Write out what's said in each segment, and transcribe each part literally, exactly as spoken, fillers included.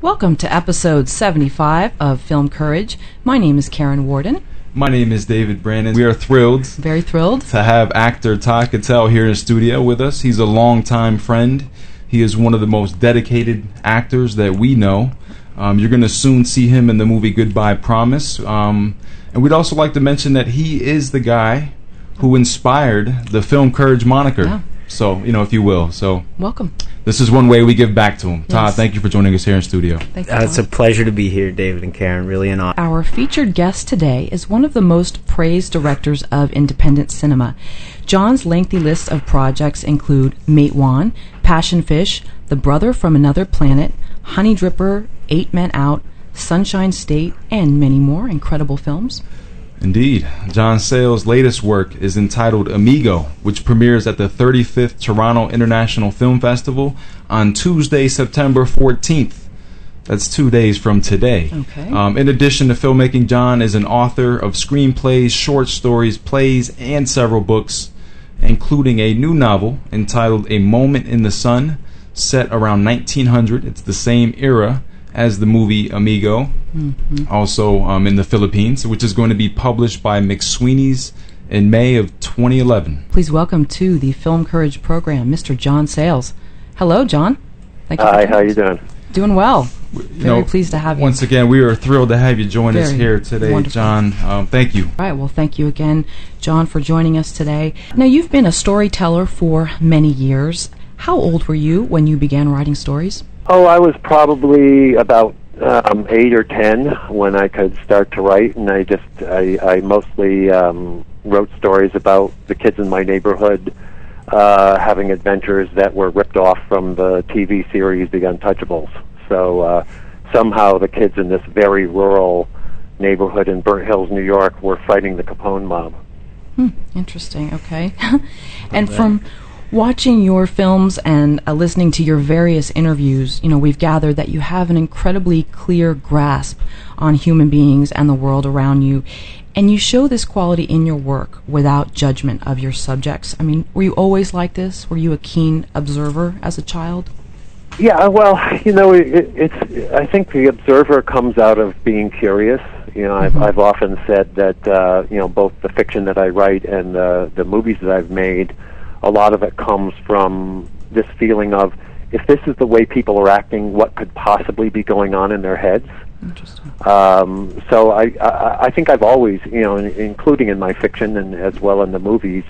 Welcome to episode seventy-five of Film Courage. My name is Karen Warden. My name is David Brandon. We are thrilled, very thrilled, to have actor Todd Cattell here in the studio with us. He's a longtime friend. He is one of the most dedicated actors that we know. Um, you're going to soon see him in the movie Goodbye Promise. Um, and we'd also like to mention that he is the guy who inspired the Film Courage moniker. Yeah. So, you know, if you will. So, welcome. This is one way we give back to him. Yes. Todd, thank you for joining us here in studio. Thank you, uh, it's a pleasure to be here, David and Karen. Really an honor. Our featured guest today is one of the most praised directors of independent cinema. John's lengthy list of projects include Matewan, Passion Fish, The Brother from Another Planet, Honey Dripper, Eight Men Out, Sunshine State, and many more incredible films. Indeed. John Sayles' latest work is entitled Amigo, which premieres at the thirty-fifth Toronto International Film Festival on Tuesday, September fourteenth. That's two days from today. Okay. Um, in addition to filmmaking, John is an author of screenplays, short stories, plays, and several books, including a new novel entitled A Moment in the Sun, set around nineteen hundred. It's the same era as the movie Amigo, mm-hmm. also um, in the Philippines, which is going to be published by McSweeney's in May of twenty eleven. Please welcome to the Film Courage program, Mister John Sayles. Hello, John. Thank you. Hi, how are you doing? Doing well. You Very know, pleased to have you. Once again, we are thrilled to have you join Very us here today, wonderful. John. Um, thank you. All right, well, thank you again, John, for joining us today. Now, you've been a storyteller for many years. How old were you when you began writing stories? Oh, I was probably about um, eight or ten when I could start to write, and I just I, I mostly um, wrote stories about the kids in my neighborhood uh, having adventures that were ripped off from the T V series The Untouchables. So uh, somehow the kids in this very rural neighborhood in Burnt Hills, New York, were fighting the Capone mob. Hmm, interesting. Okay, and from watching your films and uh, listening to your various interviews, you know, we've gathered that you have an incredibly clear grasp on human beings and the world around you, and you show this quality in your work without judgment of your subjects. I mean, were you always like this? Were you a keen observer as a child? Yeah, well, you know, it, it's. I think the observer comes out of being curious. You know, I've, mm-hmm. I've often said that, uh, you know, both the fiction that I write and uh, the movies that I've made, a lot of it comes from this feeling of, if this is the way people are acting, what could possibly be going on in their heads? Interesting. Um, so I, I, I think I've always, you know, in, including in my fiction and as well in the movies,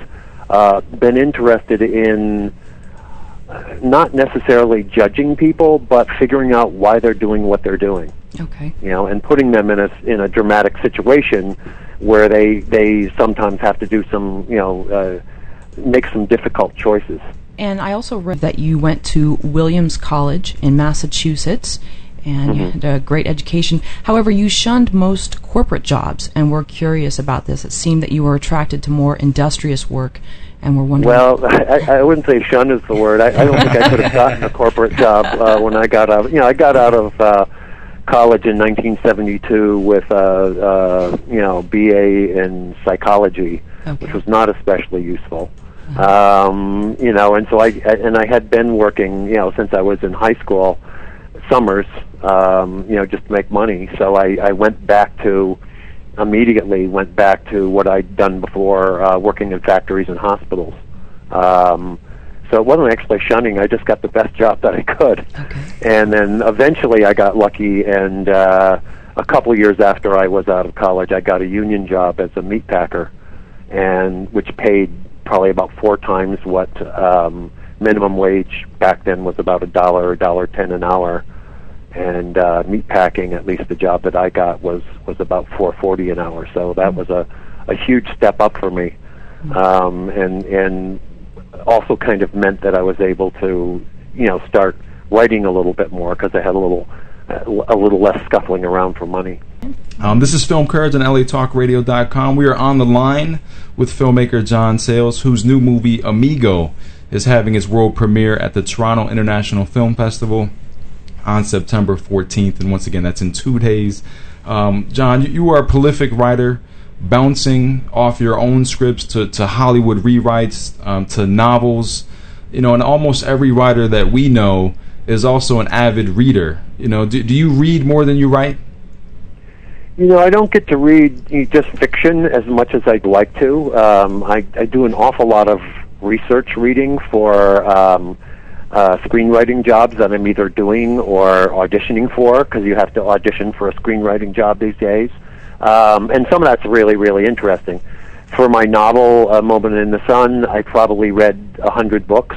uh, been interested in not necessarily judging people, but figuring out why they're doing what they're doing. Okay. You know, and putting them in a in a dramatic situation where they they sometimes have to do some, you know, Uh, make some difficult choices. And I also read that you went to Williams College in Massachusetts, and mm-hmm. you had a great education. However, you shunned most corporate jobs and were curious about this. It seemed that you were attracted to more industrious work and were wondering... Well, I, I wouldn't say shunned is the word. I, I don't think I could have gotten a corporate job uh, when I got out. You know, I got out of uh, college in nineteen seventy-two with a uh, uh, you know, B A in psychology, okay. which was not especially useful. Um, you know, and so I and I had been working, you know, since I was in high school, summers, um, you know, just to make money. So I, I went back to, immediately went back to what I'd done before, uh, working in factories and hospitals. Um, so it wasn't actually shunning. I just got the best job that I could. Okay. And then eventually I got lucky, and uh, a couple of years after I was out of college, I got a union job as a meat packer, and which paid probably about four times what um, minimum wage back then was, about a dollar, a dollar ten an hour, and uh, meat packing, at least the job that I got, was was about four forty an hour. So that was a, a huge step up for me, um, and and also kind of meant that I was able to, you know, start writing a little bit more because I had a little a little less scuffling around for money. Um, this is Film Courage on L A Talk Radio dot com. We are on the line with filmmaker John Sayles, whose new movie Amigo is having its world premiere at the Toronto International Film Festival on September fourteenth. And once again, that's in two days. Um, John, you, you are a prolific writer, bouncing off your own scripts to, to Hollywood rewrites, um, to novels. You know, and almost every writer that we know is also an avid reader. You know, do, do you read more than you write? You know, I don't get to read you know, just fiction as much as I'd like to. Um, I, I do an awful lot of research reading for um, uh, screenwriting jobs that I'm either doing or auditioning for, because you have to audition for a screenwriting job these days. Um, and some of that's really, really interesting. For my novel, A Moment in the Sun, I probably read a hundred books,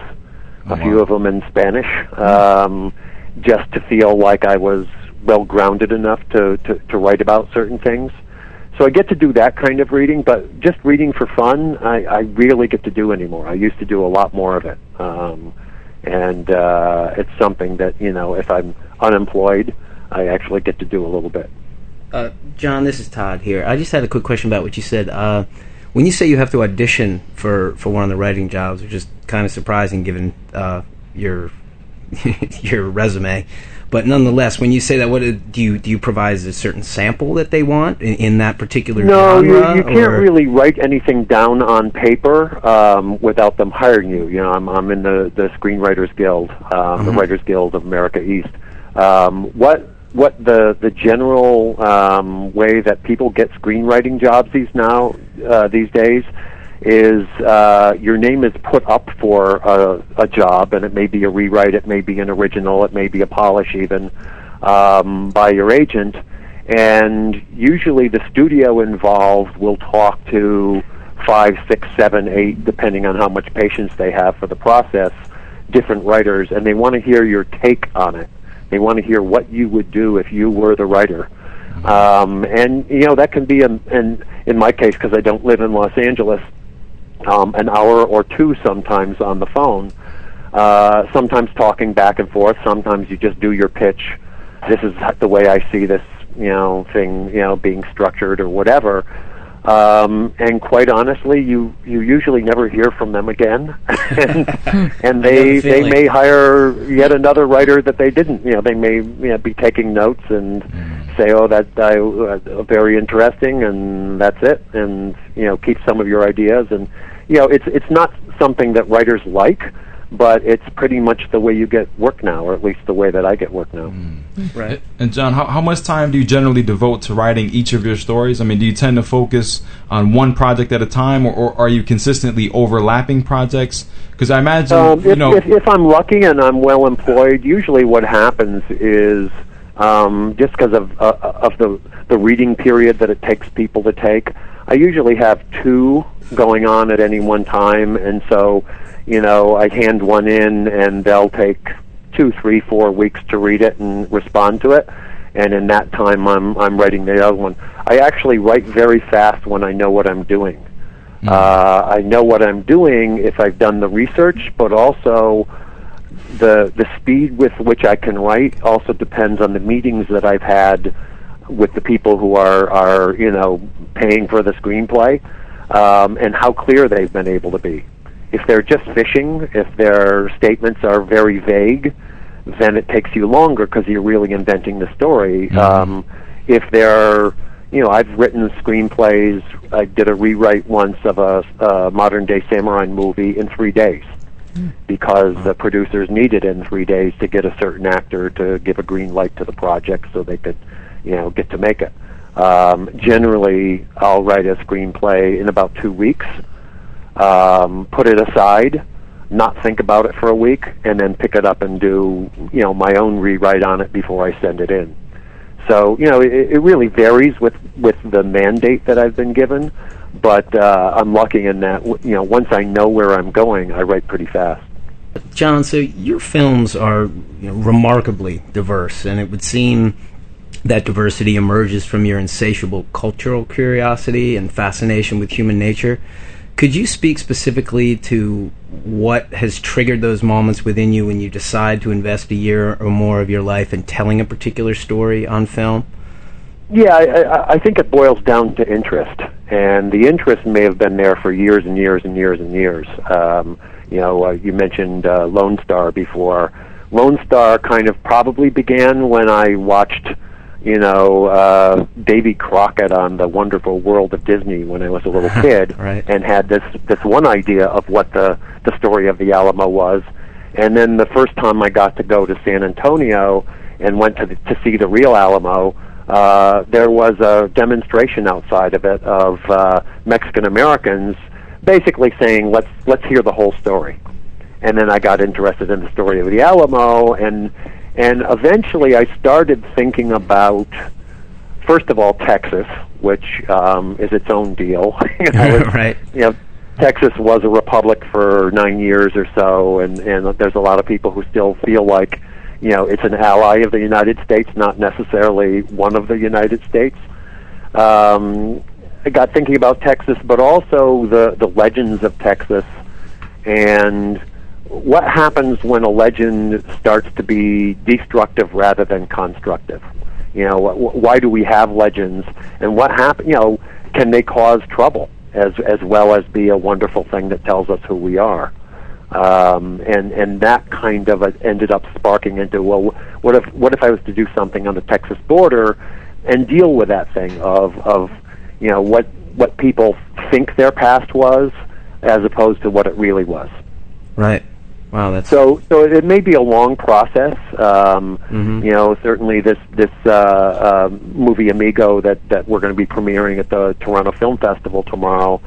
oh, a wow. few of them in Spanish, um, just to feel like I was well-grounded enough to, to, to write about certain things. So I get to do that kind of reading, but just reading for fun, I, I really get to do anymore. I used to do a lot more of it. Um, and uh, it's something that, you know, if I'm unemployed, I actually get to do a little bit. Uh, John, this is Todd here. I just had a quick question about what you said. Uh, when you say you have to audition for, for one of the writing jobs, which is kind of surprising given uh, your your resume, but nonetheless, when you say that, what do you do? You provide a certain sample that they want in, in that particular no, genre? No, you, you can't or? really write anything down on paper um, without them hiring you. You know, I'm I'm in the the Screenwriters Guild, um, mm-hmm. the Writers Guild of America East. Um, what what the the general um, way that people get screenwriting jobs these now uh, these days is uh, your name is put up for a, a job, and it may be a rewrite, it may be an original, it may be a polish even, um, by your agent. And usually the studio involved will talk to five, six, seven, eight, depending on how much patience they have for the process, different writers, and they want to hear your take on it. They want to hear what you would do if you were the writer. Um, and, you know, that can be, a, and in my case, because I don't live in Los Angeles, Um, an hour or two sometimes on the phone, uh, sometimes talking back and forth, sometimes you just do your pitch. This is the way I see this, you know, thing, you know, being structured or whatever. Um, and quite honestly, you, you usually never hear from them again. and and they, they may hire yet another writer that they didn't. You know, they may you know, be taking notes and say, oh, that's uh, very interesting, and that's it. And, you know, keep some of your ideas. And, you know, it's, it's not something that writers like, but it's pretty much the way you get work now, or at least the way that I get work now. Mm. Right. And, John, how, how much time do you generally devote to writing each of your stories? I mean, do you tend to focus on one project at a time, or, or are you consistently overlapping projects? Because I imagine, um, if, you know... If, if I'm lucky and I'm well-employed, usually what happens is, um, just because of, uh, of the, the reading period that it takes people to take, I usually have two going on at any one time, and so... You know, I hand one in, and they'll take two, three, four weeks to read it and respond to it. And in that time, I'm I'm writing the other one. I actually write very fast when I know what I'm doing. Mm-hmm. Uh, I know what I'm doing if I've done the research, but also the the speed with which I can write also depends on the meetings that I've had with the people who are are you know paying for the screenplay, um, and how clear they've been able to be. If they're just fishing, if their statements are very vague, then it takes you longer because you're really inventing the story. Mm-hmm. Um, if they're, you know, I've written screenplays. I did a rewrite once of a, a modern-day samurai movie in three days mm-hmm. because the producers needed in three days to get a certain actor to give a green light to the project so they could, you know, get to make it. Um, generally, I'll write a screenplay in about two weeks. Um, put it aside, not think about it for a week, and then pick it up and do, you know, my own rewrite on it before I send it in. So, you know, it, it really varies with, with the mandate that I've been given, but uh, I'm lucky in that, you know, once I know where I'm going, I write pretty fast. John, so your films are you know, remarkably diverse, and it would seem that diversity emerges from your insatiable cultural curiosity and fascination with human nature. Could you speak specifically to what has triggered those moments within you when you decide to invest a year or more of your life in telling a particular story on film? Yeah, I, I think it boils down to interest, and the interest may have been there for years and years and years and years. Um, you know, uh, you mentioned uh, Lone Star before. Lone Star kind of probably began when I watched, you know, uh, Davy Crockett on The Wonderful World of Disney when I was a little kid, right. and had this, this one idea of what the, the story of The Alamo was, And then the first time I got to go to San Antonio and went to, the, to see the real Alamo, uh, there was a demonstration outside of it of uh, Mexican Americans basically saying, let's, let's hear the whole story. And then I got interested in the story of the Alamo, and, and eventually I started thinking about, first of all, Texas, which um, is its own deal. You know, it's, right. You know, Texas was a republic for nine years or so, and, and there's a lot of people who still feel like, you know, it's an ally of the United States, not necessarily one of the United States. Um, I got thinking about Texas, but also the, the legends of Texas, and what happens when a legend starts to be destructive rather than constructive. You know, wh why do we have legends, and what happen? You know, can they cause trouble as as well as be a wonderful thing that tells us who we are? Um, and and that kind of a, ended up sparking into, well, what if what if I was to do something on the Texas border and deal with that thing of of you know what what people think their past was as opposed to what it really was. Right. Wow, that's so. So it may be a long process. Um, mm-hmm. You know, certainly this this uh, uh, movie Amigo that that we're going to be premiering at the Toronto Film Festival tomorrow.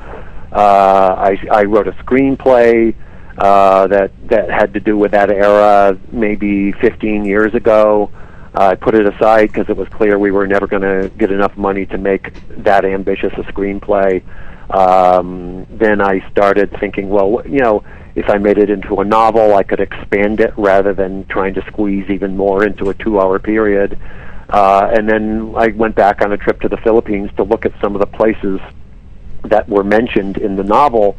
Uh, I, I wrote a screenplay uh, that that had to do with that era, maybe fifteen years ago. Uh, I put it aside because it was clear we were never going to get enough money to make that ambitious a screenplay. Um, then I started thinking, well, you know, if I made it into a novel, I could expand it rather than trying to squeeze even more into a two-hour period. Uh, and then I went back on a trip to the Philippines to look at some of the places that were mentioned in the novel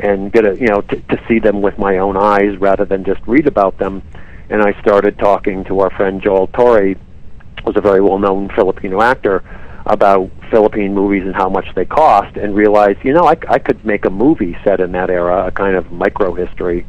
and get a, you know, t to see them with my own eyes rather than just read about them. And I started talking to our friend Joel Torre, who's a very well-known Filipino actor, about Philippine movies and how much they cost, and realized, you know, I, I could make a movie set in that era, a kind of micro-history,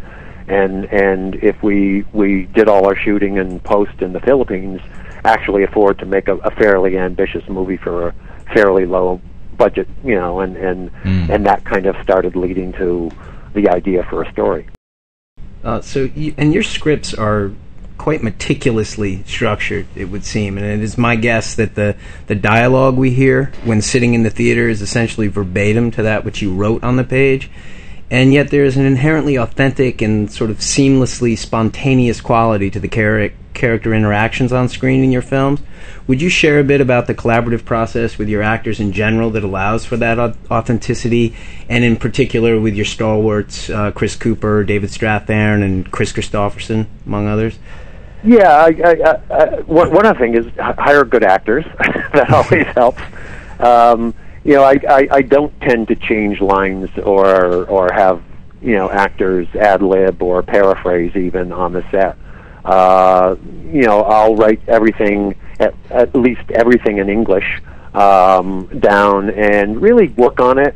and and if we we did all our shooting and post in the Philippines, actually afford to make a, a fairly ambitious movie for a fairly low budget, you know, and and, mm. and that kind of started leading to the idea for a story. Uh, so, you, and your scripts are quite meticulously structured, it would seem, and it is my guess that the the dialogue we hear when sitting in the theater is essentially verbatim to that which you wrote on the page, and yet there is an inherently authentic and sort of seamlessly spontaneous quality to the char character interactions on screen in your films. Would you share a bit about the collaborative process with your actors in general that allows for that authenticity, and in particular with your stalwarts, uh, Chris Cooper, David Strathairn, and Chris Christopherson, among others? Yeah, I, I, I, one, one other thing is hire good actors. That always helps. Um, you know, I, I, I don't tend to change lines or or have, you know, actors ad lib or paraphrase even on the set. Uh, you know, I'll write everything, at, at least everything in English, um, down and really work on it.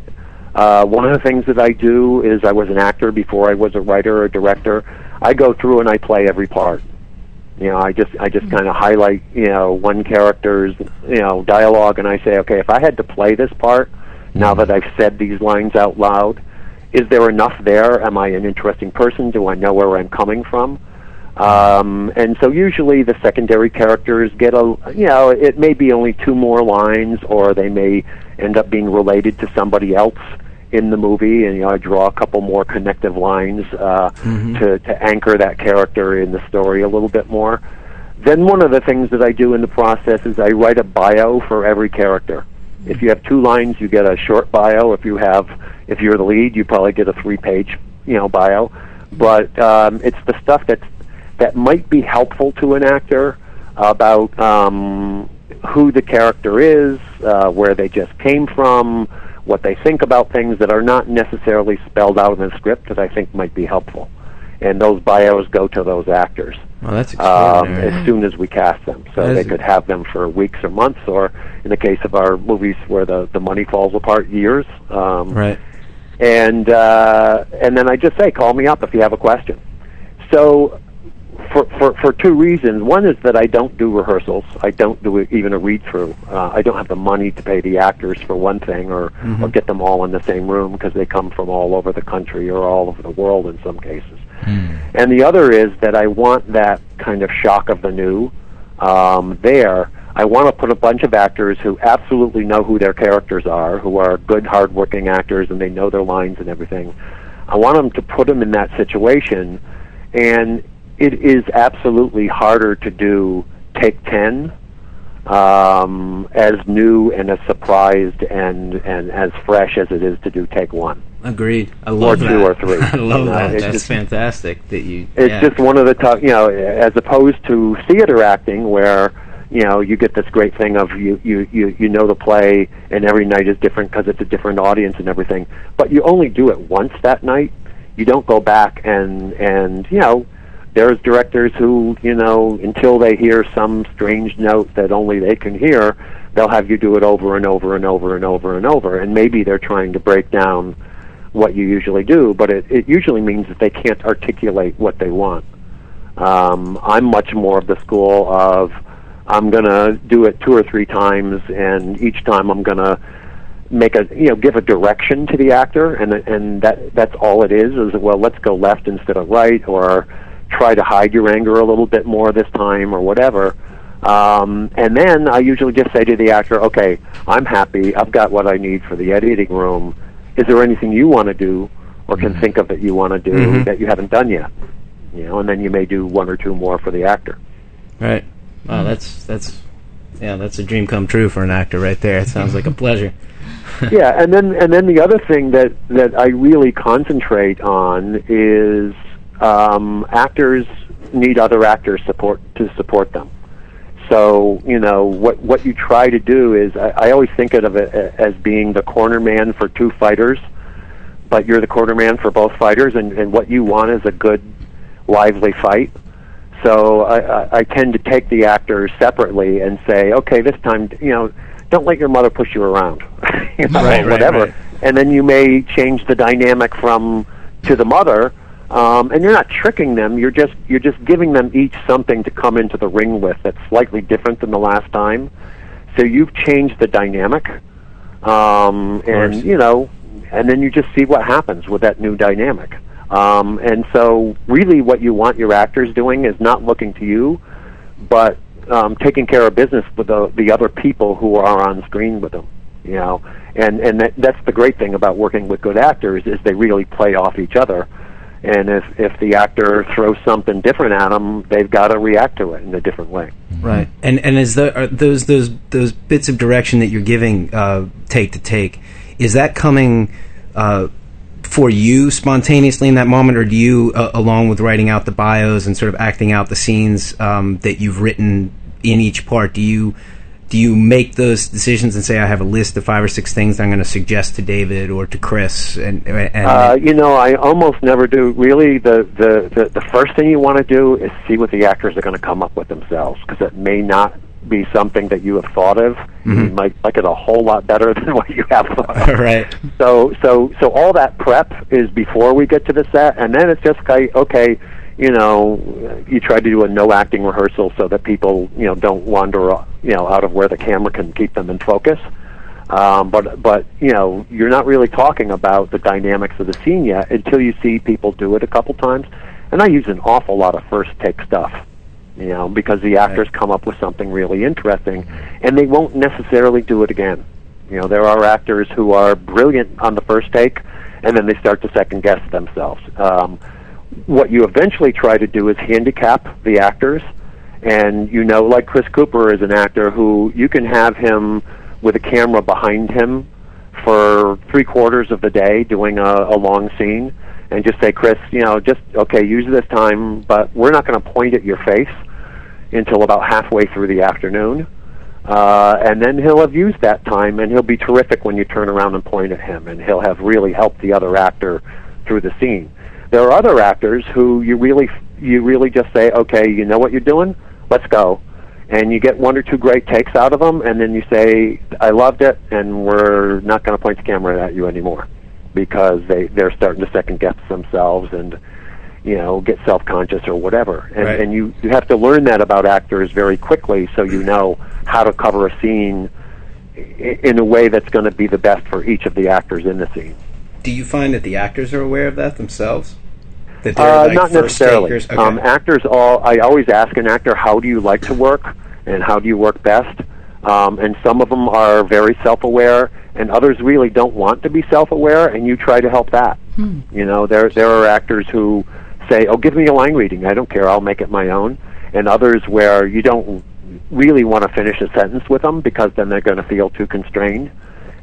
Uh, one of the things that I do is, I was an actor before I was a writer or director. I go through and I play every part. You know, I just I just kind of highlight, you know, one character's, you know, dialogue, and I say, okay, if I had to play this part, now that I've said these lines out loud, is there enough there? Am I an interesting person? Do I know where I'm coming from? Um, and so usually the secondary characters get a, you know, it may be only two more lines, or they may end up being related to somebody else in the movie, and, you know, I draw a couple more connective lines uh, mm-hmm. to, to anchor that character in the story a little bit more. Then one of the things that I do in the process is I write a bio for every character. Mm-hmm. If you have two lines, you get a short bio. If you have, if you're the lead, you probably get a three-page, you know, bio. But um, it's the stuff that's, that might be helpful to an actor about um, who the character is, uh, where they just came from, what they think about things that are not necessarily spelled out in the script that I think might be helpful. And those bios go to those actors well, that's um, as soon as we cast them. So that they could have them for weeks or months, or in the case of our movies where the, the money falls apart, years. Um, right. And, uh, and then I just say, call me up if you have a question. So for, for, for two reasons. One is that I don't do rehearsals. I don't do even a read-through. Uh, I don't have the money to pay the actors, for one thing, or, mm-hmm. or get them all in the same room, because they come from all over the country or all over the world in some cases. Mm. And the other is that I want that kind of shock of the new um, there. I want to put a bunch of actors who absolutely know who their characters are, who are good, hardworking actors, and they know their lines and everything. I want them to put them in that situation, and it is absolutely harder to do take ten um, as new and as surprised and, and as fresh as it is to do take one. Agreed. I love that. Or two or three. I love that. That's just fantastic that you... It's yeah. just one of the tough, you know, as opposed to theater acting where... You know, you get this great thing of you, you, you, you know the play, and every night is different because it's a different audience and everything. But you only do it once that night. You don't go back and, and you know, there's directors who, you know, until they hear some strange note that only they can hear, they'll have you do it over and over and over and over and over. And maybe they're trying to break down what you usually do, but it, it usually means that they can't articulate what they want. Um, I'm much more of the school of... I'm going to do it two or three times, and each time I'm going to make a, you know, give a direction to the actor, and and that that's all it is, is, well, let's go left instead of right, or try to hide your anger a little bit more this time, or whatever. Um, and then I usually just say to the actor, okay, I'm happy, I've got what I need for the editing room. Is there anything you want to do, or can mm-hmm. think of that you want to do mm-hmm. that you haven't done yet? You know, and then you may do one or two more for the actor. Right. Wow, that's that's yeah, that's a dream come true for an actor right there. It sounds like a pleasure. Yeah, and then and then the other thing that, that I really concentrate on is um, actors need other actors support to support them. So you know what what you try to do is I, I always think of it as being the corner man for two fighters, but you're the corner man for both fighters, and, and what you want is a good, lively fight. So I, I tend to take the actors separately and say, okay, this time, you know, don't let your mother push you around, you know, right, whatever. Right, right. And then you may change the dynamic from to the mother, um, and you're not tricking them. You're just you're just giving them each something to come into the ring with that's slightly different than the last time. So you've changed the dynamic, um, and you know, and then you just see what happens with that new dynamic. Um, and so really what you want your actors doing is not looking to you, but um, taking care of business with the, the other people who are on screen with them, you know. And, and that, that's the great thing about working with good actors is they really play off each other. And if, if the actor throws something different at them, they've got to react to it in a different way. Right. And, and is the, are those, those, those bits of direction that you're giving uh, take to take, is that coming... Uh, for you spontaneously in that moment, or do you, uh, along with writing out the bios and sort of acting out the scenes um, that you've written in each part, do you do you make those decisions and say, I have a list of five or six things that I'm going to suggest to David or to Chris? And, and uh, you know, I almost never do. Really, the, the, the, the first thing you want to do is see what the actors are going to come up with themselves, because it may not be something that you have thought of. Mm-hmm. You might like it a whole lot better than what you have thought of. Right. So, so, so all that prep is before we get to the set, and then it's just like, okay, you know, you try to do a no acting rehearsal so that people, you know, don't wander, you know, out of where the camera can keep them in focus. Um, but, but you know, you're not really talking about the dynamics of the scene yet until you see people do it a couple times. And I use an awful lot of first take stuff. You know, because the actors come up with something really interesting, and they won't necessarily do it again. You know, there are actors who are brilliant on the first take, and then they start to second guess themselves. Um, what you eventually try to do is handicap the actors, and you know, like Chris Cooper is an actor who you can have him with a camera behind him for three quarters of the day doing a, a long scene, and just say, Chris, you know, just okay, use this time, but we're not going to point at your face until about halfway through the afternoon, uh, and then he'll have used that time, and he'll be terrific when you turn around and point at him, and he'll have really helped the other actor through the scene. There are other actors who you really, you really just say, okay, you know what you're doing, let's go, and you get one or two great takes out of them, and then you say, I loved it, and we're not going to point the camera at you anymore, because they they're starting to second guess themselves and, you know, get self-conscious or whatever. And, right. and you, you have to learn that about actors very quickly, so you know how to cover a scene in a way that's going to be the best for each of the actors in the scene. Do you find that the actors are aware of that themselves? That they're uh, like not necessarily. Okay. Um, actors all. I always ask an actor, how do you like to work, and how do you work best? Um, and some of them are very self-aware, and others really don't want to be self-aware, and you try to help that. Hmm. You know, there there are actors who say, "Oh, give me a line reading. I don't care. I'll make it my own." And others where you don't really want to finish a sentence with them because then they're going to feel too constrained.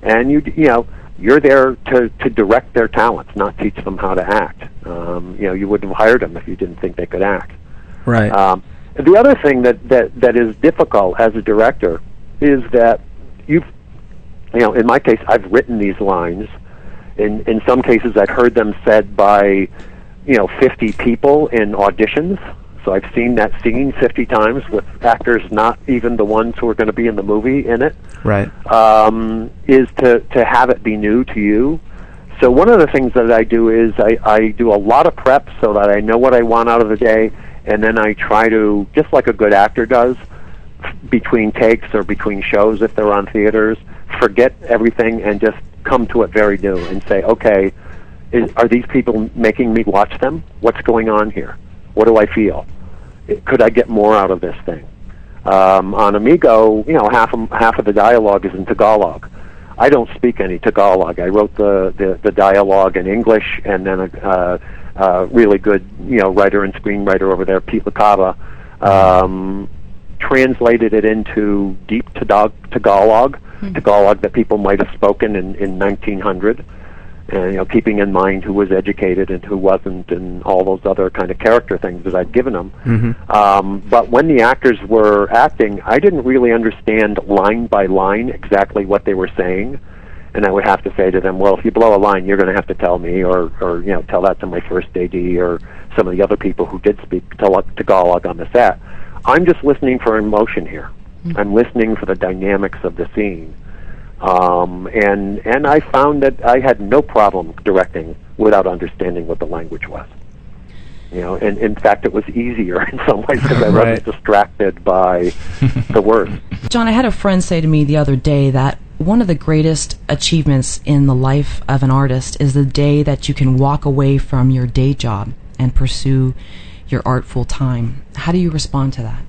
And you you know. You're there to, to direct their talents, not teach them how to act. Um, you know, you wouldn't have hired them if you didn't think they could act. Right. Um, the other thing that, that, that is difficult as a director is that you've, you know, in my case, I've written these lines. In, in some cases, I've heard them said by, you know, fifty people in auditions. So I've seen that scene fifty times with actors, not even the ones who are going to be in the movie in it. Right. Um, is to, to have it be new to you. So one of the things that I do is I, I do a lot of prep so that I know what I want out of the day, and then I try to, just like a good actor does, between takes or between shows if they're on theaters, forget everything and just come to it very new and say, okay, is, are these people making me watch them? What's going on here? What do I feel? Could I get more out of this thing? Um, on Amigo, you know, half of, half of the dialogue is in Tagalog. I don't speak any Tagalog. I wrote the, the, the dialogue in English, and then a uh, uh, really good, you know, writer and screenwriter over there, Pete Lacaba, um, translated it into deep Tagalog, Tagalog, mm-hmm. Tagalog that people might have spoken in, in nineteen hundred. And, you know, keeping in mind who was educated and who wasn't and all those other kind of character things that I'd given them. Mm-hmm. Um, but when the actors were acting, I didn't really understand line by line exactly what they were saying. And I would have to say to them, well, if you blow a line, you're going to have to tell me or, or, you know, tell that to my first A D or some of the other people who did speak Tagalog on the set. I'm just listening for emotion here. Mm-hmm. I'm listening for the dynamics of the scene. Um, and and I found that I had no problem directing without understanding what the language was. You know, and in fact, it was easier in some ways because I right. wasn't distracted by the words. John, I had a friend say to me the other day that one of the greatest achievements in the life of an artist is the day that you can walk away from your day job and pursue your art full time. How do you respond to that?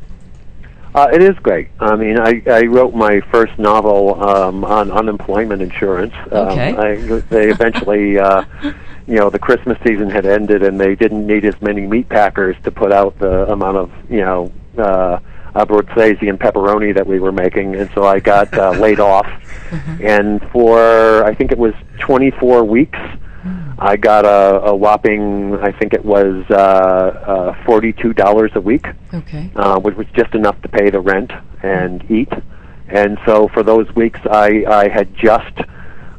Uh, it is great. I mean, I, I wrote my first novel um, on unemployment insurance. Um, okay. I, they eventually, uh, you know, the Christmas season had ended, and they didn't need as many meat packers to put out the amount of, you know, uh, abruzzese and pepperoni that we were making, and so I got uh, laid off. Mm-hmm. And for, I think it was twenty-four weeks, mm. I got a, a whopping, I think it was uh, uh, forty-two dollars a week. Okay. Uh, which was just enough to pay the rent and eat. And so for those weeks, I, I had just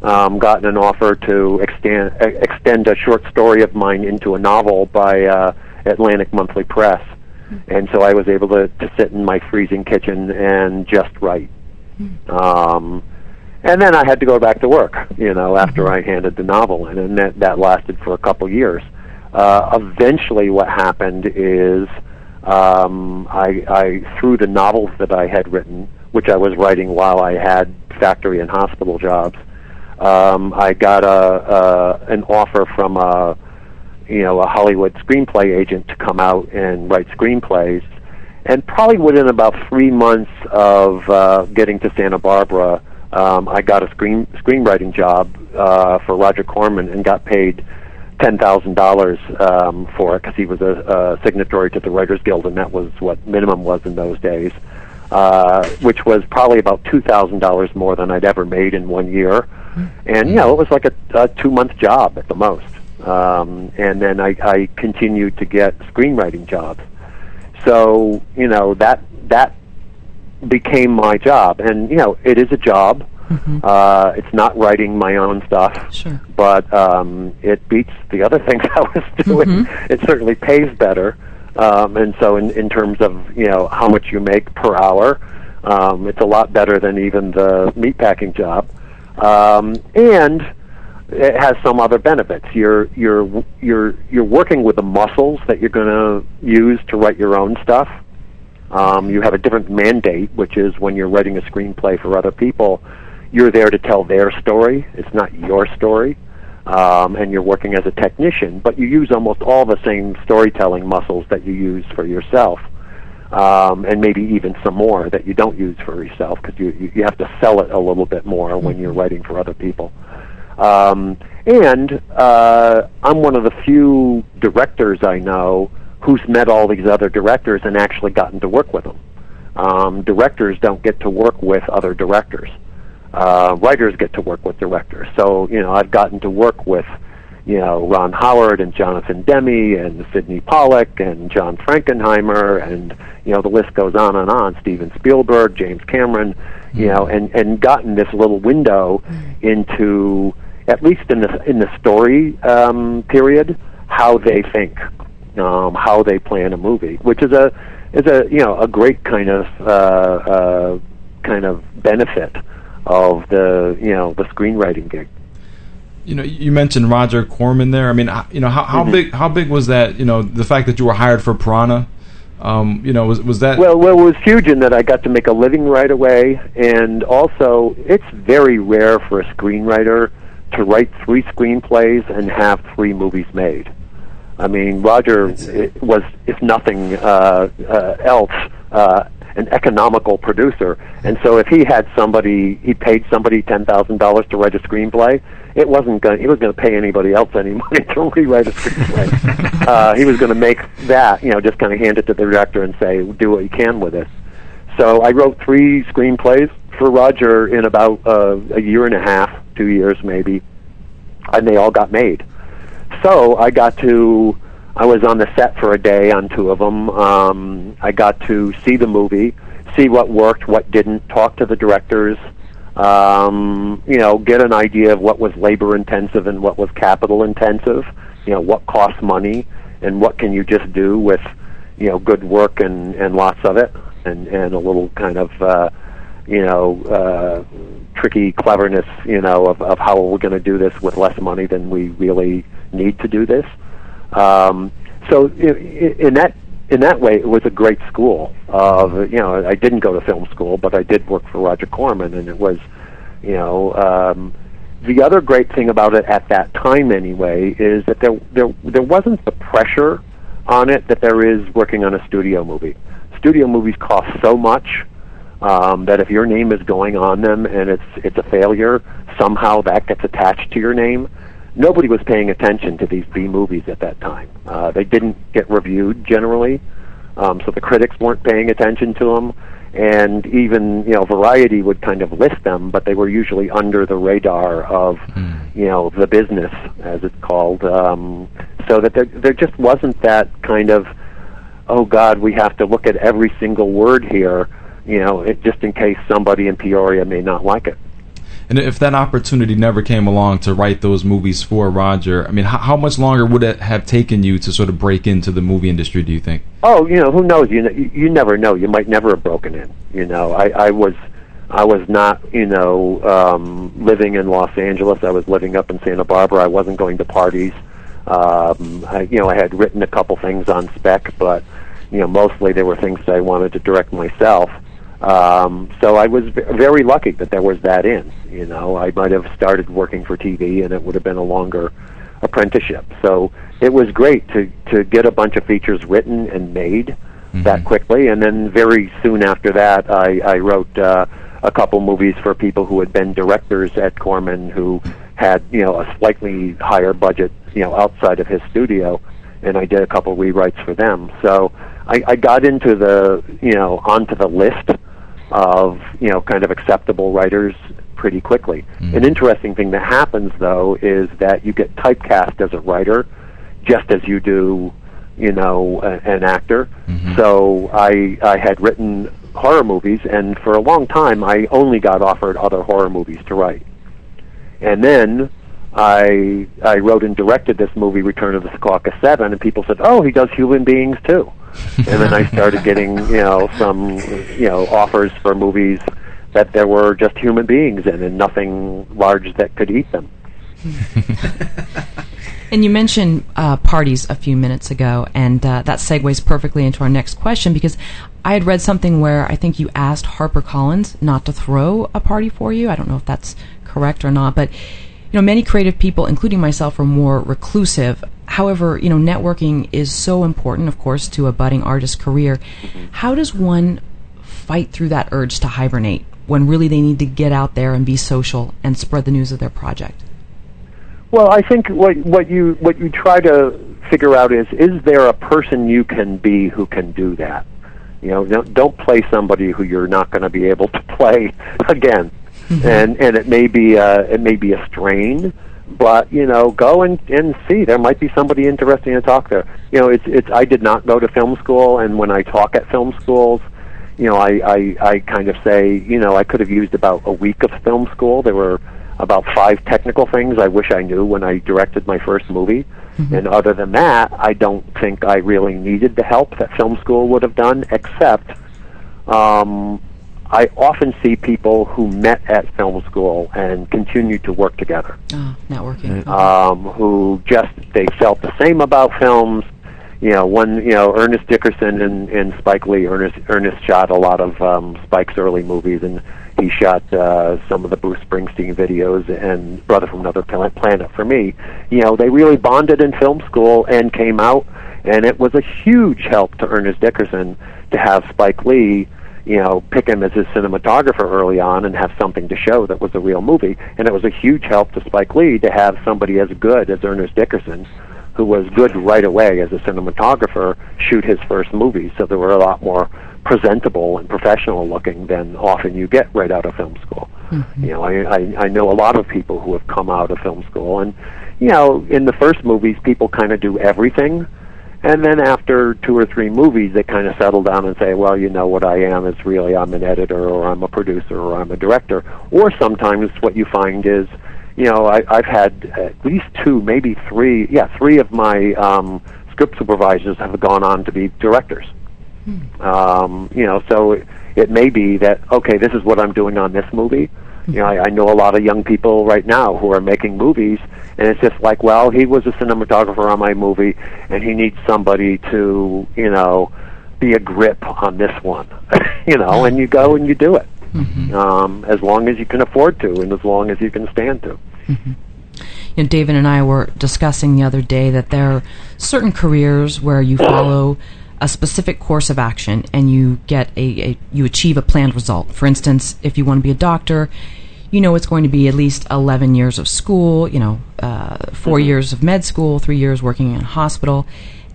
um, gotten an offer to extend, extend a short story of mine into a novel by uh, Atlantic Monthly Press. Mm-hmm. And so I was able to, to sit in my freezing kitchen and just write. Mm-hmm. Um, and then I had to go back to work, you know, after mm-hmm. I handed the novel in, and that, that lasted for a couple years. Uh, eventually what happened is Um, I, I threw the novels that I had written, which I was writing while I had factory and hospital jobs. Um, I got a, a, an offer from a, you know, a Hollywood screenplay agent to come out and write screenplays. And probably within about three months of uh, getting to Santa Barbara, um, I got a screen screenwriting job uh, for Roger Corman and got paid ten thousand um, dollars for it because he was a, a signatory to the Writers Guild, and that was what minimum was in those days, uh, which was probably about two thousand dollars more than I'd ever made in one year. And you know, it was like a, a two-month job at the most. Um, and then I, I continued to get screenwriting jobs. So you know that that became my job, and you know it is a job. Mm-hmm. Uh, it's not writing my own stuff, sure. but um, it beats the other things I was doing. Mm-hmm. It certainly pays better, um, and so in, in terms of you know how much you make per hour, um, it's a lot better than even the meatpacking job, um, and it has some other benefits. You're you're you're you're working with the muscles that you're going to use to write your own stuff. Um, you have a different mandate, which is when you're writing a screenplay for other people. You're there to tell their story. It's not your story. um, and you're working as a technician, but you use almost all the same storytelling muscles that you use for yourself, um, and maybe even some more that you don't use for yourself, because you, you, you have to sell it a little bit more when you're writing for other people. Um, and uh, I'm one of the few directors I know who's met all these other directors and actually gotten to work with them. Um, directors don't get to work with other directors. Uh, writers get to work with directors. So, you know, I've gotten to work with, you know, Ron Howard and Jonathan Demme and Sidney Pollack and John Frankenheimer, and, you know, the list goes on and on, Steven Spielberg, James Cameron, you know, and, and gotten this little window into, at least in the, in the story um, period, how they think, um, how they plan a movie, which is a, is a, you know, a great kind of, uh, uh, kind of benefit of the, you know, the screenwriting gig. You know, you mentioned Roger Corman there. I mean, you know, how, how mm-hmm. big, how big was that? You know, the fact that you were hired for Piranha, um, you know, was was that? Well, well, it was huge in that I got to make a living right away, and also it's very rare for a screenwriter to write three screenplays and have three movies made. I mean, Roger it was, if nothing uh, uh, else, uh, an economical producer. And so if he had somebody, he paid somebody ten thousand dollars to write a screenplay, it wasn't going, he was going to pay anybody else any money to rewrite a screenplay. uh, he was going to make that, you know, just kind of hand it to the director and say, do what you can with it. So I wrote three screenplays for Roger in about uh, a year and a half, two years maybe, and they all got made. So I got to, I was on the set for a day on two of them. Um, I got to see the movie, see what worked, what didn't, talk to the directors, um, you know, get an idea of what was labor-intensive and what was capital-intensive, you know, what costs money, and what can you just do with, you know, good work and, and lots of it, and, and a little kind of, uh, you know, uh, tricky cleverness, you know, of, of how we're going to do this with less money than we really need to do this. Um, so in that in that way, it was a great school. Of you know, I didn't go to film school, but I did work for Roger Corman, and it was, you know, um, the other great thing about it at that time anyway is that there there there wasn't the pressure on it that there is working on a studio movie. Studio movies cost so much. Um, that if your name is going on them and it's it's a failure, somehow that gets attached to your name. Nobody was paying attention to these B movies at that time. Uh, they didn't get reviewed generally, um, so the critics weren't paying attention to them, and even you know Variety would kind of list them, but they were usually under the radar of mm. you know the business, as it's called. Um, so that there there just wasn't that kind of, oh God, we have to look at every single word here. You know, it, just in case somebody in Peoria may not like it. And if that opportunity never came along to write those movies for Roger, I mean, how, how much longer would it have taken you to sort of break into the movie industry, do you think? Oh, you know, who knows? You know, you, you never know. You might never have broken in. You know, I, I was I was not, you know, um, living in Los Angeles. I was living up in Santa Barbara. I wasn't going to parties. Um, I, you know, I had written a couple things on spec, but, you know, mostly they were things that I wanted to direct myself. Um, so I was v very lucky that there was that in, you know, I might have started working for T V and it would have been a longer apprenticeship. So it was great to, to get a bunch of features written and made mm-hmm. that quickly. And then very soon after that, I, I wrote, uh, a couple movies for people who had been directors at Corman who had, you know, a slightly higher budget, you know, outside of his studio. And I did a couple rewrites for them. So I, I got into the, you know, onto the list of, you know, kind of acceptable writers pretty quickly. Mm. An interesting thing that happens, though, is that you get typecast as a writer just as you do, you know, a, an actor. Mm-hmm. So I, I had written horror movies, and for a long time I only got offered other horror movies to write. And then I, I wrote and directed this movie, Return of the Secaucus Seven, and people said, oh, he does human beings, too. And then I started getting, you know, some, you know, offers for movies that there were just human beings in and nothing large that could eat them. And you mentioned uh, parties a few minutes ago, and uh, that segues perfectly into our next question, because I had read something where I think you asked HarperCollins not to throw a party for you. I don't know if that's correct or not, but you know, many creative people, including myself, are more reclusive. However, you know, networking is so important, of course, to a budding artist's career. How does one fight through that urge to hibernate when really they need to get out there and be social and spread the news of their project? Well, I think what what you what you try to figure out is, is there a person you can be who can do that? You know, don't, don't play somebody who you're not going to be able to play again. Mm-hmm. And and it may be a, it may be a strain, but you know, go and and see. There might be somebody interesting to talk to. You know, it's it's. I did not go to film school, and when I talk at film schools, you know, I I, I kind of say, you know, I could have used about a week of film school. There were about five technical things I wish I knew when I directed my first movie, mm-hmm. and other than that, I don't think I really needed the help that film school would have done, except. Um, I often see people who met at film school and continued to work together. Oh, networking. Okay. Um, who just, they felt the same about films. You know, one, you know, Ernest Dickerson and, and Spike Lee. Ernest, Ernest shot a lot of um, Spike's early movies, and he shot uh, some of the Bruce Springsteen videos and Brother from Another Planet for me. You know, they really bonded in film school and came out, and it was a huge help to Ernest Dickerson to have Spike Lee, you know, pick him as his cinematographer early on and have something to show that was a real movie. And it was a huge help to Spike Lee to have somebody as good as Ernest Dickerson, who was good right away as a cinematographer, shoot his first movie. So they were a lot more presentable and professional looking than often you get right out of film school. Mm-hmm. You know, I, I, I know a lot of people who have come out of film school, and, you know, in the first movies, people kind of do everything. And then after two or three movies, they kind of settle down and say, well, you know, what I am is really I'm an editor, or I'm a producer, or I'm a director. Or sometimes what you find is, you know, I, I've had at least two, maybe three, yeah, three of my um, script supervisors have gone on to be directors. Hmm. Um, you know, so it, it may be that, okay, this is what I'm doing on this movie. You know, I, I know a lot of young people right now who are making movies, and it's just like, well, he was a cinematographer on my movie, and he needs somebody to, you know, be a grip on this one, you know, and you go and you do it, mm-hmm. um, as long as you can afford to and as long as you can stand to. Mm-hmm. You know, David and I were discussing the other day that there are certain careers where you follow a specific course of action and you get a, a you achieve a planned result. For instance, if you want to be a doctor, you know it's going to be at least eleven years of school, you know, uh, four years of med school, three years working in a hospital,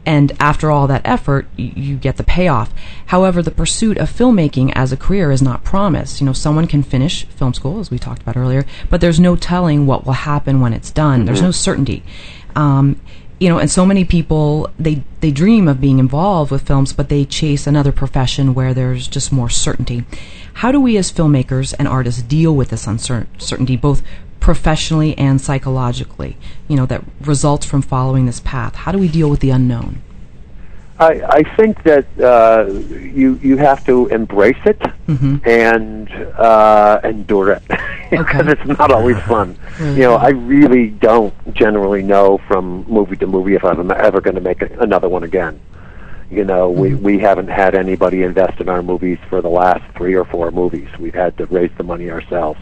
and after all that effort, you, you get the payoff. However, the pursuit of filmmaking as a career is not promised. You know, someone can finish film school, as we talked about earlier, but there's no telling what will happen when it's done. Mm-hmm. There's no certainty. Um, You know, and so many people, they, they dream of being involved with films, but they chase another profession where there's just more certainty. How do we as filmmakers and artists deal with this uncertainty, both professionally and psychologically, you know, that results from following this path? How do we deal with the unknown? I, I think that uh, you you have to embrace it, mm-hmm. and uh, endure it, because okay. It's not always fun. Mm-hmm. You know, I really don't generally know from movie to movie if I'm ever going to make another one again. You know, mm-hmm. we, we haven't had anybody invest in our movies for the last three or four movies. We've had to raise the money ourselves.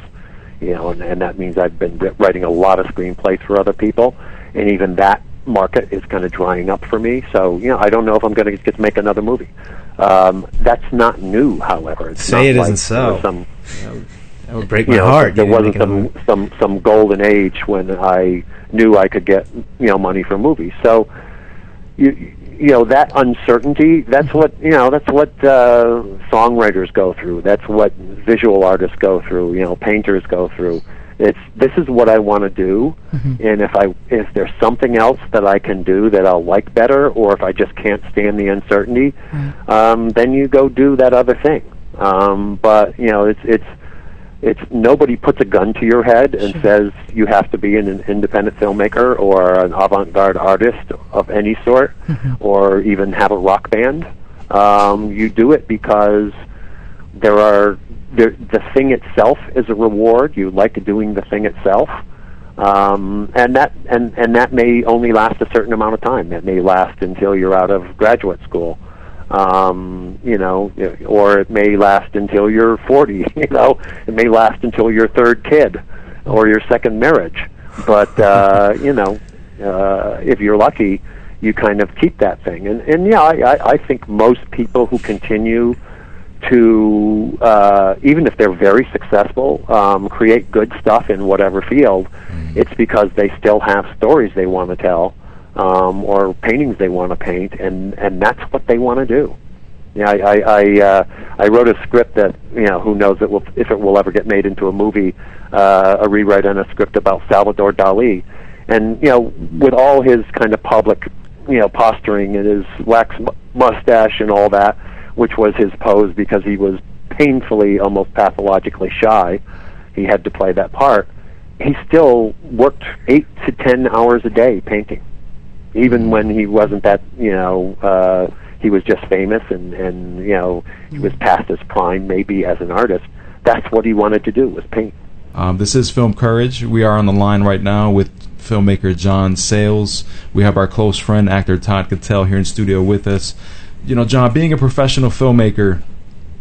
You know, and, and that means I've been writing a lot of screenplays for other people, and even that market is kind of drying up for me, so you know I don't know if I'm going to get to make another movie. Um, that's not new, however. It's Say not it like isn't so. Some, that would break my know, heart. There wasn't some, some some golden age when I knew I could get you know money for movies. So you you know that uncertainty. That's what you know. That's what uh, songwriters go through. That's what visual artists go through. You know, painters go through. It's this is what I want to do, mm-hmm. and if I if there's something else that I can do that I'll like better, or if I just can't stand the uncertainty, mm-hmm. um, then you go do that other thing. Um, but you know, it's it's it's nobody puts a gun to your head and sure. says you have to be an, an independent filmmaker or an avant-garde artist of any sort, mm-hmm. or even have a rock band. Um, you do it because there are. The, the thing itself is a reward. You like doing the thing itself, um, and that and, and that may only last a certain amount of time. It may last until you're out of graduate school, um, you know, or it may last until you're forty. You know, it may last until your third kid or your second marriage, But, uh, you know, uh, if you're lucky, you kind of keep that thing. And, and yeah, I, I, I think most people who continue to, uh, even if they're very successful, um, create good stuff in whatever field, it's because they still have stories they want to tell, um, or paintings they want to paint, and, and that's what they want to do. Yeah, I I I, uh, I wrote a script that, you know, who knows it will, if it will ever get made into a movie, uh, a rewrite on a script about Salvador Dali, and you know, with all his kind of public, you know, posturing and his wax mustache and all that, which was his pose because he was painfully, almost pathologically shy, he had to play that part. He still worked eight to ten hours a day painting, even when he wasn't that, you know. Uh, He was just famous, and, and you know, he was past his prime, maybe, as an artist. That's what he wanted to do, was paint. Um, this is Film Courage. We are on the line right now with filmmaker John Sayles. We have our close friend, actor Todd Cattell, here in studio with us. You know, John, being a professional filmmaker,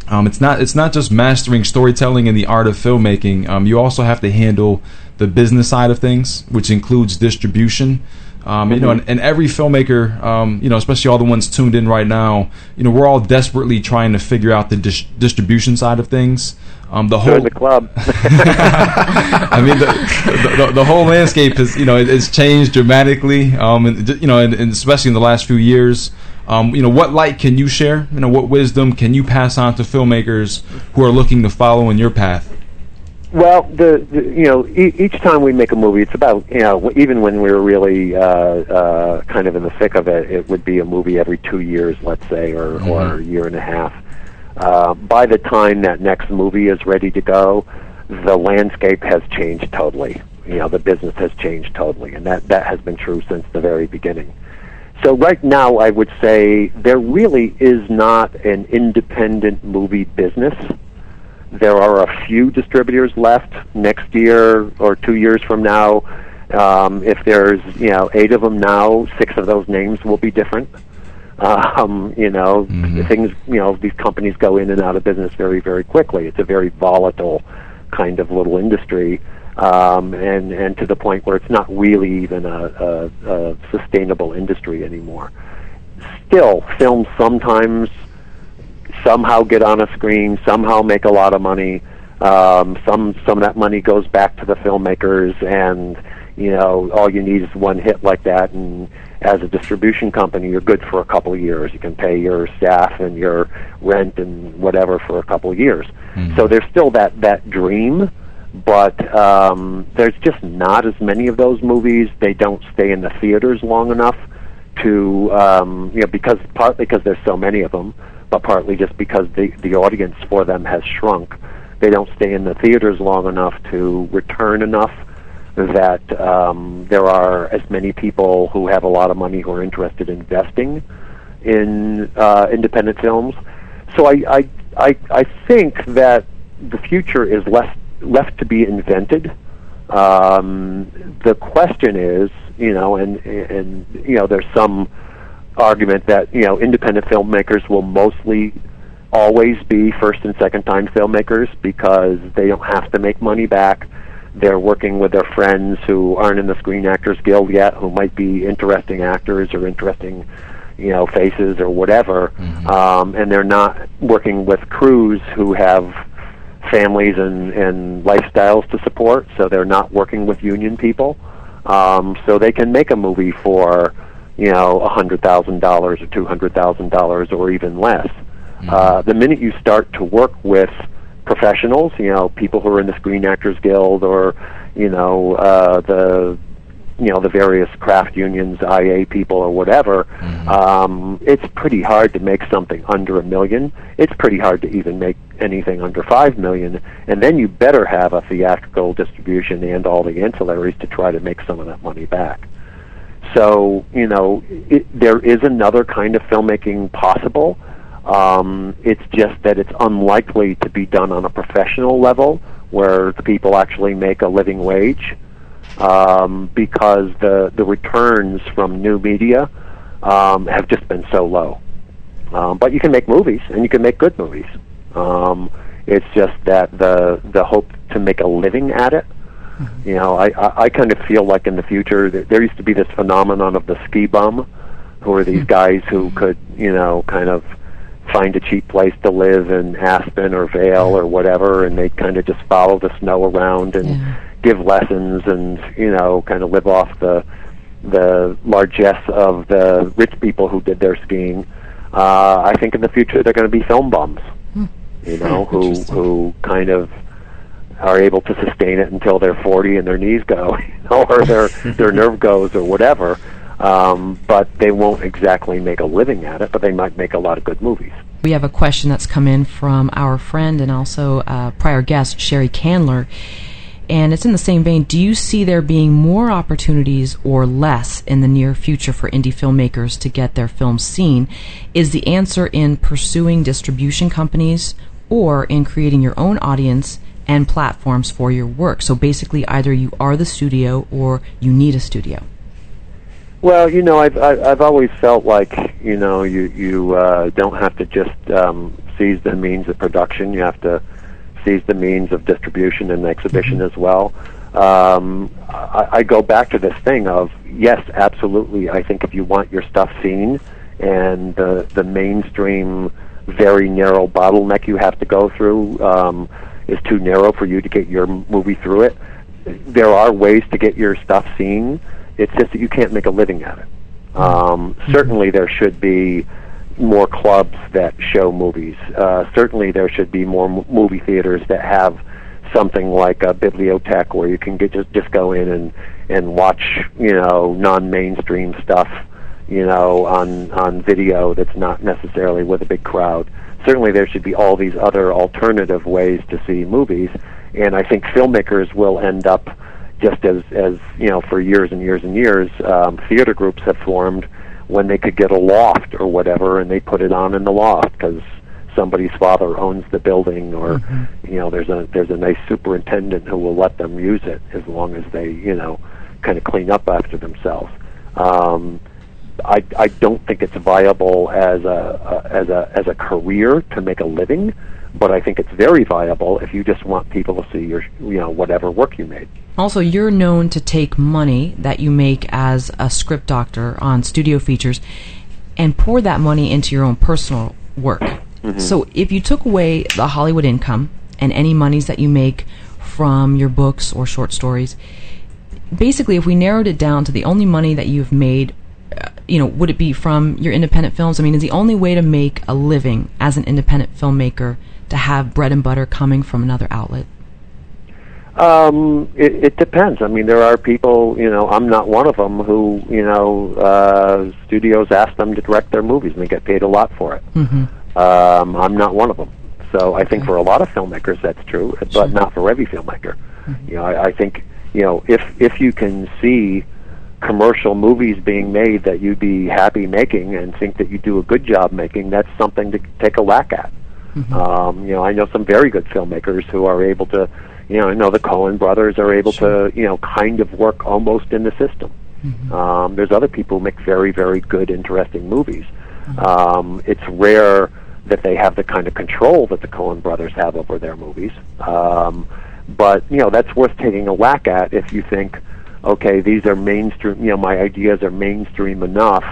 um, it's not it's not just mastering storytelling and the art of filmmaking. Um, you also have to handle the business side of things, which includes distribution. Um, you know, and, and every filmmaker, um, you know, especially all the ones tuned in right now, you know, we're all desperately trying to figure out the dis distribution side of things. Um, the whole the club. I mean, the, the the whole landscape is, you know, it, it's changed dramatically. Um, and you know, and, and especially in the last few years. Um, you know, what light can you share? You know, what wisdom can you pass on to filmmakers who are looking to follow in your path? Well, the, the you know, e each time we make a movie, it's about, you know, even when we were really uh, uh, kind of in the thick of it, it would be a movie every two years, let's say, or, mm-hmm. or a year and a half. Uh, by the time that next movie is ready to go, the landscape has changed totally. You know, the business has changed totally, and that, that has been true since the very beginning. So right now, I would say there really is not an independent movie business. There are a few distributors left. Next year or two years from now, um, if there's, you know, eight of them now, six of those names will be different. Um, you know, mm-hmm. things, you know, these companies go in and out of business very, very quickly. It's a very volatile kind of little industry, um, and, and to the point where it's not really even a, a, a sustainable industry anymore. Still, film sometimes somehow get on a screen, somehow make a lot of money. Um, some some of that money goes back to the filmmakers, and you know, all you need is one hit like that. And as a distribution company, you're good for a couple of years. You can pay your staff and your rent and whatever for a couple of years. Mm-hmm. So there's still that that dream, but um, there's just not as many of those movies. They don't stay in the theaters long enough to um, you know, because partly because there's so many of them, but partly just because the, the audience for them has shrunk. They don't stay in the theaters long enough to return enough that um, there are as many people who have a lot of money who are interested in investing in uh, independent films. So I, I, I, I think that the future is left, left to be invented. Um, the question is, you know, and, and you know, there's some argument that, you know, independent filmmakers will mostly always be first and second time filmmakers because they don't have to make money back. They're working with their friends who aren't in the Screen Actors Guild yet, who might be interesting actors or interesting, you know, faces or whatever. Mm-hmm. um, and they're not working with crews who have families and, and lifestyles to support, so they're not working with union people. Um, so they can make a movie for, you know, a hundred thousand dollars or two hundred thousand dollars or even less. Mm-hmm. Uh, the minute you start to work with professionals, you know, people who are in the Screen Actors Guild or, you know, uh, the, you know, the various craft unions, I A people or whatever, mm-hmm. um, it's pretty hard to make something under a million. It's pretty hard to even make anything under five million, and then you better have a theatrical distribution and all the ancillaries to try to make some of that money back. So, you know, it, there is another kind of filmmaking possible. Um, it's just that it's unlikely to be done on a professional level where the people actually make a living wage, um, because the, the returns from new media um, have just been so low. Um, but you can make movies, and you can make good movies. Um, it's just that the, the hope to make a living at it You know, I, I, I kind of feel like in the future, there, there used to be this phenomenon of the ski bum, who are these guys who could, you know, kind of find a cheap place to live in Aspen or Vail or whatever, and they kind of just follow the snow around and yeah. give lessons and, you know, kind of live off the the largesse of the rich people who did their skiing. Uh, I think in the future they're going to be film bums, hmm. you know, who who kind of are able to sustain it until they're forty and their knees go, you know, or their their nerve goes or whatever. Um, but they won't exactly make a living at it, but they might make a lot of good movies. We have a question that's come in from our friend and also uh, prior guest, Sherry Candler, and it's in the same vein. Do you see there being more opportunities or less in the near future for indie filmmakers to get their films seen? Is the answer in pursuing distribution companies or in creating your own audience and platforms for your work? So basically either you are the studio or you need a studio. Well, you know, I've I've always felt like, you know, you you uh, don't have to just um, seize the means of production. You have to seize the means of distribution and exhibition as well. Um, I, I go back to this thing of, yes, absolutely. I think if you want your stuff seen and the the mainstream, very narrow bottleneck you have to go through um, is too narrow for you to get your movie through it, there are ways to get your stuff seen. It's just that you can't make a living at it. Um, certainly there should be more clubs that show movies. Uh, certainly there should be more m movie theaters that have something like a bibliothèque where you can get just, just go in and, and watch, you know, non-mainstream stuff, you know, on, on video that's not necessarily with a big crowd. Certainly there should be all these other alternative ways to see movies, and I think filmmakers will end up just as, as you know, for years and years and years, um, theater groups have formed when they could get a loft or whatever, and they put it on in the loft because somebody's father owns the building, or mm-hmm. you know, there's a there's a nice superintendent who will let them use it as long as they, you know, kind of clean up after themselves. Um, I I don't think it's viable as a, a as a as a career to make a living, but I think it's very viable if you just want people to see your, you know, whatever work you made. Also, you're known to take money that you make as a script doctor on studio features and pour that money into your own personal work. Mm-hmm. So if you took away the Hollywood income and any monies that you make from your books or short stories, basically if we narrowed it down to the only money that you've made, uh, you know, would it be from your independent films? I mean, is the only way to make a living as an independent filmmaker to have bread and butter coming from another outlet? Um, it, it depends. I mean, there are people, you know, I'm not one of them, who, you know, uh, studios ask them to direct their movies and they get paid a lot for it. Mm-hmm. um, I'm not one of them. So I think okay. for a lot of filmmakers that's true, but sure. not for every filmmaker. Mm-hmm. You know, I, I think, you know, if, if you can see commercial movies being made that you'd be happy making and think that you do a good job making, that's something to take a whack at. Mm-hmm. um, you know, I know some very good filmmakers who are able to, you know, I know the Coen Brothers are able sure. to, you know, kind of work almost in the system. Mm-hmm. um, there's other people who make very, very good, interesting movies. Mm-hmm. um, it's rare that they have the kind of control that the Coen Brothers have over their movies. Um, but, you know, that's worth taking a whack at if you think, okay, these are mainstream, you know, my ideas are mainstream enough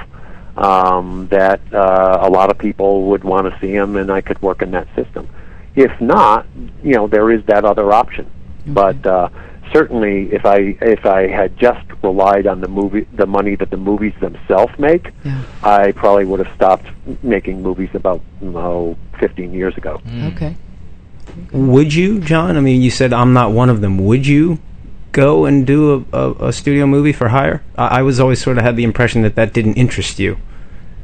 um, that uh, a lot of people would want to see them and I could work in that system. If not, you know, there is that other option. Mm-hmm. But uh, certainly, if I if I had just relied on the movie, the money that the movies themselves make, yeah. I probably would have stopped making movies about, you know, fifteen years ago. Mm. Okay. okay. Would you, John? I mean, you said I'm not one of them. Would you go and do a, a, a studio movie for hire? I, I was always sort of had the impression that that didn't interest you.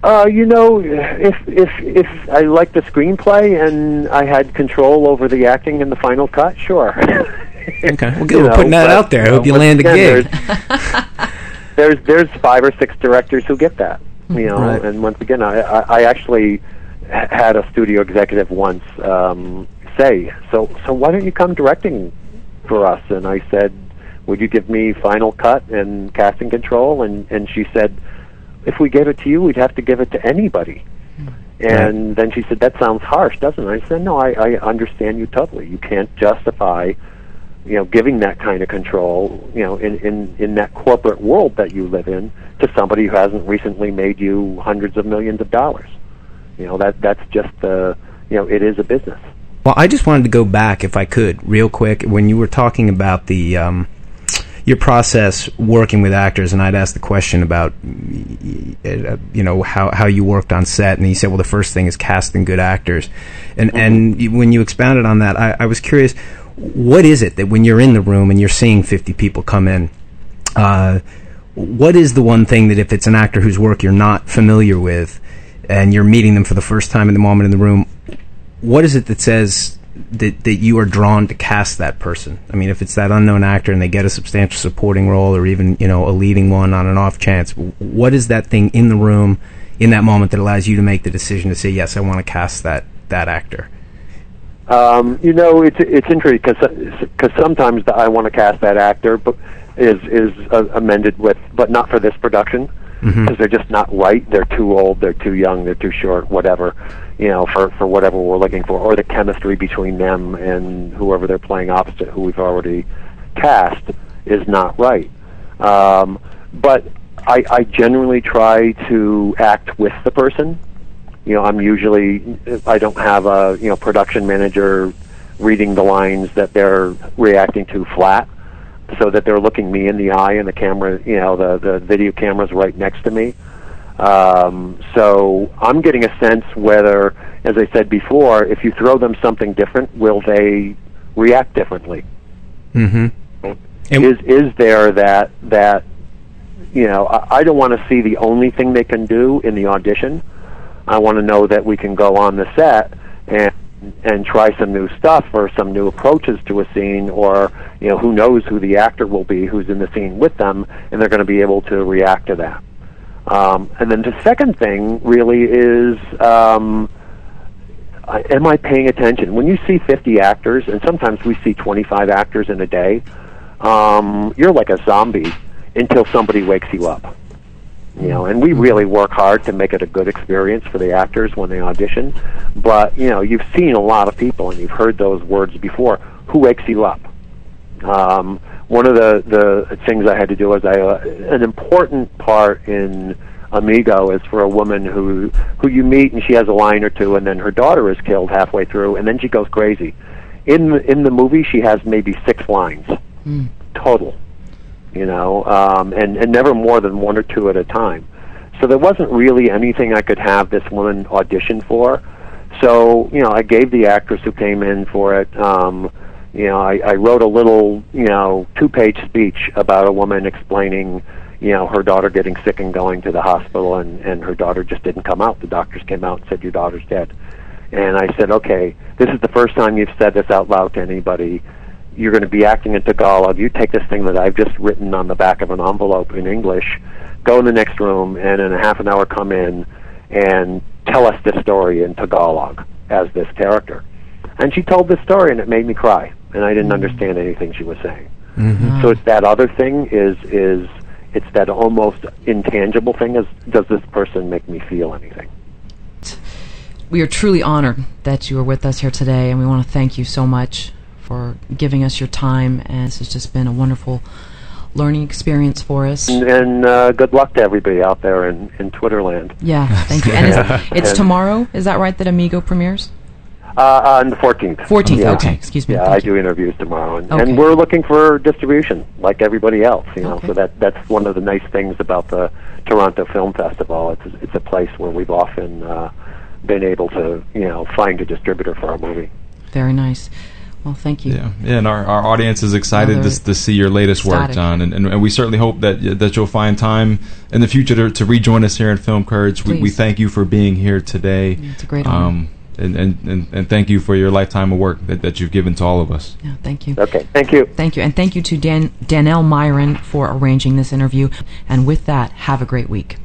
Uh, you know, if if if I liked the screenplay and I had control over the acting in the final cut, sure. Okay, well, good. We're know, putting that but, out there. I hope you land again, a gig. There's, there's there's five or six directors who get that, you know. Right. And once again, I I actually had a studio executive once um, say, so so why don't you come directing for us? And I said, would you give me final cut and casting control? And and she said, if we gave it to you, we'd have to give it to anybody. And right. then she said, that sounds harsh, doesn't it? I said, no, I, I understand you totally. You can't justify you know, giving that kind of control, you know, in, in, in that corporate world that you live in, to somebody who hasn't recently made you hundreds of millions of dollars. You know, that that's just the, you know, it is a business. Well, I just wanted to go back, if I could, real quick, when you were talking about the um, your process working with actors, and I'd asked the question about, you know, how, how you worked on set, and you said, well, the first thing is casting good actors. And, mm-hmm. and when you expounded on that, I, I was curious, what is it that when you're in the room and you're seeing fifty people come in, uh, what is the one thing that if it's an actor whose work you're not familiar with and you're meeting them for the first time in the moment in the room, what is it that says that, that you are drawn to cast that person? I mean, if it's that unknown actor and they get a substantial supporting role or even, you know, a leading one on an off chance, what is that thing in the room in that moment that allows you to make the decision to say, yes, I want to cast that, that actor? Um, you know, it's it's interesting because because sometimes the I want to cast that actor but is, is uh, amended with, but not for this production. Because mm-hmm. they're just not right. They're too old. They're too young. They're too short. Whatever, you know, for for whatever we're looking for, or the chemistry between them and whoever they're playing opposite, who we've already cast, is not right. Um, but I, I generally try to act with the person. You know, I'm usually I don't have a you know production manager reading the lines that they're reacting to flat, so that they're looking me in the eye and the camera, you know, the, the video camera's right next to me. Um, so I'm getting a sense whether, as I said before, if you throw them something different, will they react differently? Mm-hmm. Is is there that, that you know, I, I don't want to see the only thing they can do in the audition. I want to know that we can go on the set and and try some new stuff or some new approaches to a scene, or you know who knows who the actor will be who's in the scene with them, and they're going to be able to react to that. Um, and then the second thing really is, um, am I paying attention? When you see fifty actors, and sometimes we see twenty-five actors in a day, um, you're like a zombie until somebody wakes you up. You know, and we really work hard to make it a good experience for the actors when they audition. But, you know, you've seen a lot of people and you've heard those words before. Who wakes you up? Um, one of the, the things I had to do was I, uh, an important part in Amigo is for a woman who, who you meet and she has a line or two and then her daughter is killed halfway through and then she goes crazy. In the, in the movie, she has maybe six lines mm. total. You know, um, and, and never more than one or two at a time. So there wasn't really anything I could have this woman audition for. So, you know, I gave the actress who came in for it, um, you know, I, I wrote a little, you know, two-page speech about a woman explaining, you know, her daughter getting sick and going to the hospital, and, and her daughter just didn't come out. The doctors came out and said, your daughter's dead. And I said, okay, this is the first time you've said this out loud to anybody. You're going to be acting in Tagalog. You take this thing that I've just written on the back of an envelope in English, go in the next room, and in a half an hour come in and tell us this story in Tagalog as this character. And she told this story, and it made me cry, and I didn't mm-hmm. understand anything she was saying. Mm-hmm. So it's that other thing, is is it's that almost intangible thing, is does this person make me feel anything? We are truly honored that you are with us here today, and we want to thank you so much for giving us your time, and this has just been a wonderful learning experience for us. And, and uh, good luck to everybody out there in, in Twitter land. Yeah, thank you. And it's, it's and tomorrow, is that right, that Amigo premieres? Uh, on the fourteenth. fourteenth, yeah. Okay, excuse me. Yeah, I you. do interviews tomorrow, and, okay. and we're looking for distribution, like everybody else, you know, okay. so that, that's one of the nice things about the Toronto Film Festival. It's, it's a place where we've often uh, been able to, you know, find a distributor for our movie. Very nice. Well, thank you. Yeah, yeah, and our, our audience is excited well, to, to see your latest ecstatic. work, John, and, and, and we certainly hope that that you'll find time in the future to, to rejoin us here in Film Courage. We, we thank you for being here today. Yeah, it's a great honor. Um, and, and, and, and thank you for your lifetime of work that, that you've given to all of us. Yeah, thank you. Okay, thank you. Thank you, and thank you to Dan, Danelle Myron for arranging this interview. And with that, have a great week.